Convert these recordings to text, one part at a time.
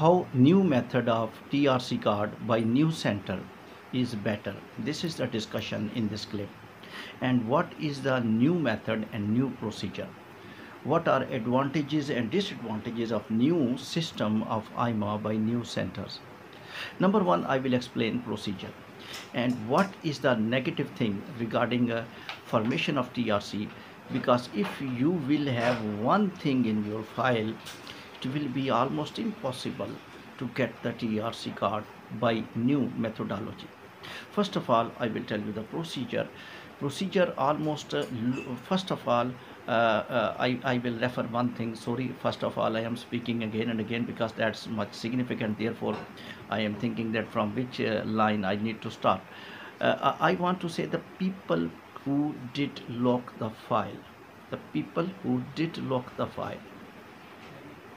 how new method of TRC card by new center is better. This is the discussion in this clip. And what is the new method and new procedure? What are advantages and disadvantages of new system of IMA by new centers? Number one, I will explain procedure and what is the negative thing regarding formation of TRC, because if you will have one thing in your file, it will be almost impossible to get the TRC card by new methodology. First of all, I will tell you the procedure. Procedure almost, first of all, I will refer one thing. Sorry, first of all, I am speaking again and again because that's much significant. Therefore, I am thinking that from which line I need to start. I want to say the people who did lock the file. The people who did lock the file.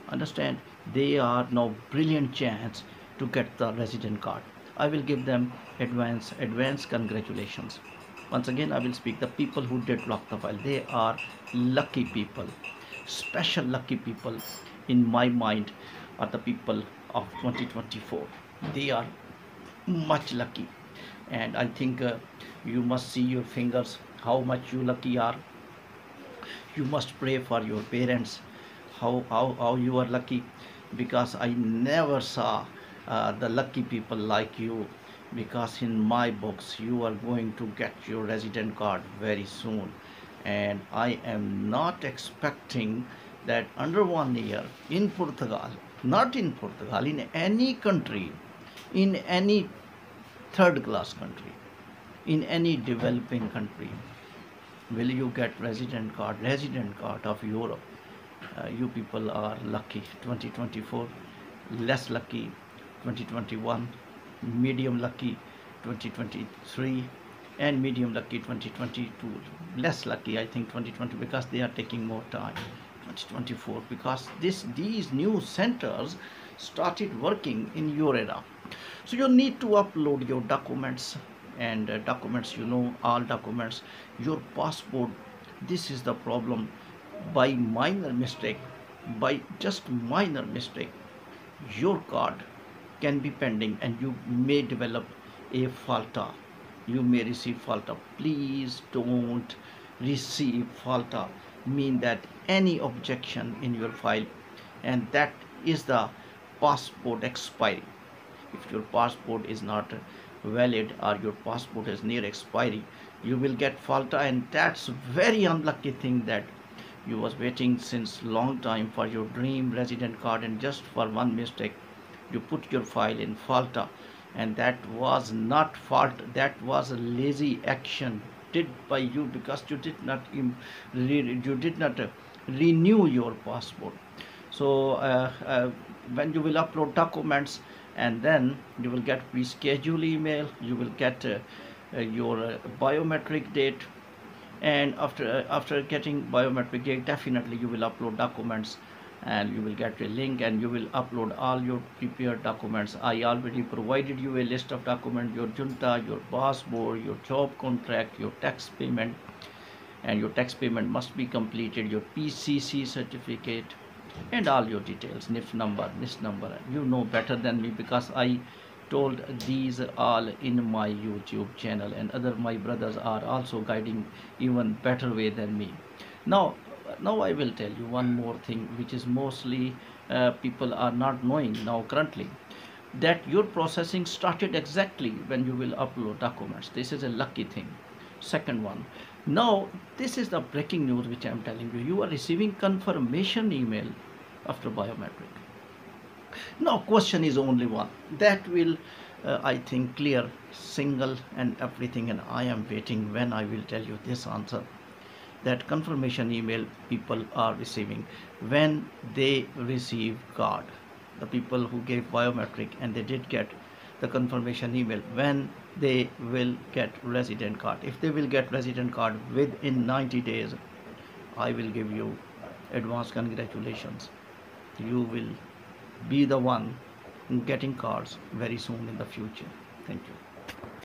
Understand? They are now brilliant chance to get the resident card. I will give them advance congratulations. Once again, I will speak the people who did lock the file. They are lucky people. Special lucky people in my mind are the people of 2024. They are much lucky. And I think you must see your fingers, how much you lucky are. You must pray for your parents, how you are lucky, because I never saw the lucky people like you. Because in my books, you are going to get your resident card very soon. And I am not expecting that under 1 year in Portugal, not in Portugal, in any country, in any third class country, in any developing country, will you get resident card of Europe. You people are lucky. 2024, less lucky. 2021, medium lucky. 2023 and medium lucky. 2022, less lucky. I think 2020, because they are taking more time. 2024, because these new centers started working in your era. So you need to upload your documents, and documents, you know, all documents, your passport. This is the problem. By minor mistake, by just minor mistake, your card can be pending and you may develop a falta. You may receive falta. Please don't receive falta. Mean that any objection in your file, and that is the passport expiry. If your passport is not valid or your passport is near expiry, you will get falta, and that's very unlucky thing that you was waiting since long time for your dream resident card, and just for one mistake you put your file in falta, and that was not fault, that was a lazy action did by you, because you did not renew your passport. So when you will upload documents, and then you will get reschedule email, you will get your biometric date, and after getting biometric date, definitely you will upload documents, and you will get a link and you will upload all your prepared documents. I already provided you a list of documents: your junta, your passport, your job contract, your tax payment, and your tax payment must be completed, your PCC certificate, and all your details, NIF number, NIS number. You know better than me, because I told these all in my YouTube channel, and other my brothers are also guiding even better way than me. Now I will tell you one more thing, which is mostly people are not knowing now currently, that your processing started exactly when you will upload documents. This is a lucky thing. Second one, now this is the breaking news which I am telling you. You are receiving confirmation email after biometric. Now question is only one that will I think clear single and everything, and I am waiting when I will tell you this answer. That confirmation email people are receiving when they receive card. The people who gave biometric and they did get the confirmation email when they will get resident card. If they will get resident card within 90 days, I will give you advance congratulations. You will be the one getting cards very soon in the future. Thank you.